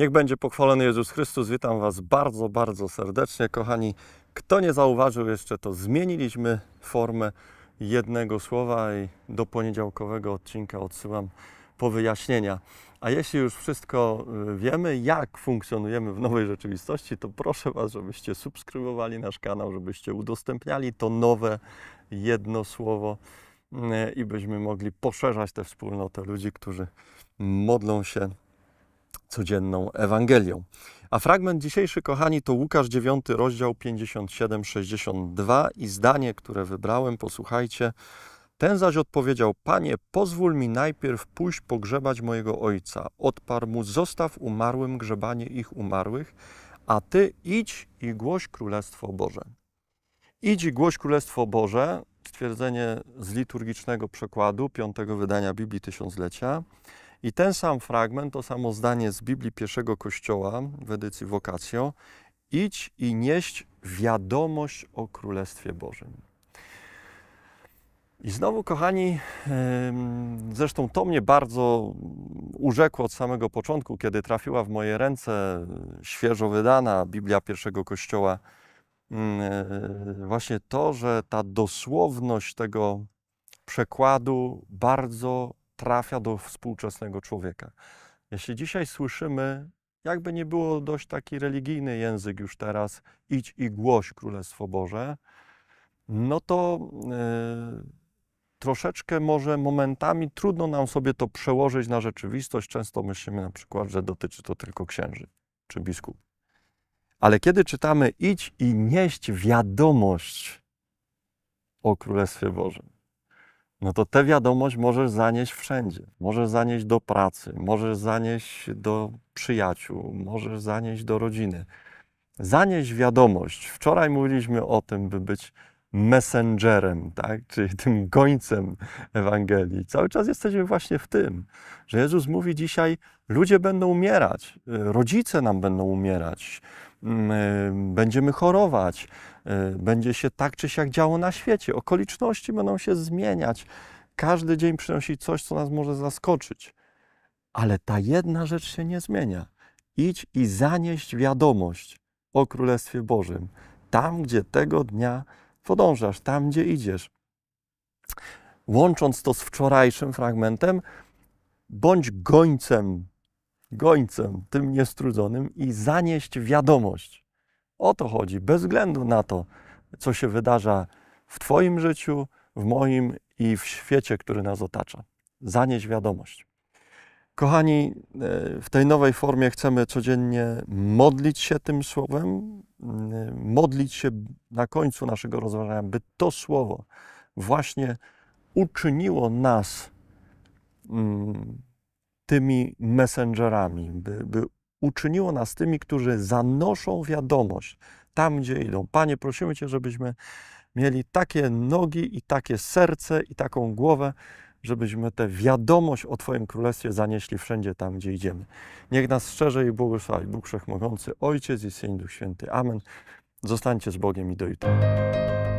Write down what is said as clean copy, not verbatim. Niech będzie pochwalony Jezus Chrystus. Witam Was bardzo, bardzo serdecznie. Kochani, kto nie zauważył jeszcze, to zmieniliśmy formę jednego słowa i do poniedziałkowego odcinka odsyłam po wyjaśnienia. A jeśli już wszystko wiemy, jak funkcjonujemy w nowej rzeczywistości, to proszę Was, żebyście subskrybowali nasz kanał, żebyście udostępniali to nowe jedno słowo i byśmy mogli poszerzać tę wspólnotę ludzi, którzy modlą się codzienną Ewangelią. A fragment dzisiejszy, kochani, to Łukasz 9, rozdział 57-62 i zdanie, które wybrałem, posłuchajcie. Ten zaś odpowiedział: Panie, pozwól mi najpierw pójść pogrzebać mojego ojca. Odparł mu: Zostaw umarłym grzebanie ich umarłych, a Ty idź i głoś Królestwo Boże. Idź i głoś Królestwo Boże, stwierdzenie z liturgicznego przekładu 5 wydania Biblii Tysiąclecia. I ten sam fragment, to samo zdanie z Biblii Pierwszego Kościoła w edycji Vocatio: idź i nieść wiadomość o Królestwie Bożym. I znowu, kochani, zresztą to mnie bardzo urzekło od samego początku, kiedy trafiła w moje ręce świeżo wydana Biblia Pierwszego Kościoła, właśnie to, że ta dosłowność tego przekładu bardzo trafia do współczesnego człowieka. Jeśli dzisiaj słyszymy, jakby nie było, dość taki religijny język już teraz, idź i głoś Królestwo Boże, no to troszeczkę może momentami trudno nam sobie to przełożyć na rzeczywistość. Często myślimy na przykład, że dotyczy to tylko księży czy biskupów. Ale kiedy czytamy idź i nieść wiadomość o Królestwie Bożym, no to tę wiadomość możesz zanieść wszędzie. Możesz zanieść do pracy, możesz zanieść do przyjaciół, możesz zanieść do rodziny. Zanieść wiadomość. Wczoraj mówiliśmy o tym, by być messengerem, tak? Czyli tym gońcem Ewangelii. Cały czas jesteśmy właśnie w tym, że Jezus mówi dzisiaj: ludzie będą umierać, rodzice nam będą umierać, będziemy chorować, będzie się tak czy siak działo na świecie, okoliczności będą się zmieniać, każdy dzień przynosi coś, co nas może zaskoczyć. Ale ta jedna rzecz się nie zmienia. Idź i zanieść wiadomość o Królestwie Bożym. Tam, gdzie tego dnia podążasz, tam, gdzie idziesz. Łącząc to z wczorajszym fragmentem, bądź gońcem, tym niestrudzonym i zanieść wiadomość. O to chodzi, bez względu na to, co się wydarza w Twoim życiu, w moim i w świecie, który nas otacza. Zanieść wiadomość. Kochani, w tej nowej formie chcemy codziennie modlić się tym słowem, modlić się na końcu naszego rozważania, by to słowo właśnie uczyniło nas tymi messengerami, by uczyniło nas tymi, którzy zanoszą wiadomość tam, gdzie idą. Panie, prosimy Cię, żebyśmy mieli takie nogi i takie serce i taką głowę, żebyśmy tę wiadomość o Twoim Królestwie zanieśli wszędzie tam, gdzie idziemy. Niech nas szczerze i błogosławi Bóg Wszechmogący, Ojciec i Syn, Duch Święty. Amen. Zostańcie z Bogiem i do jutra.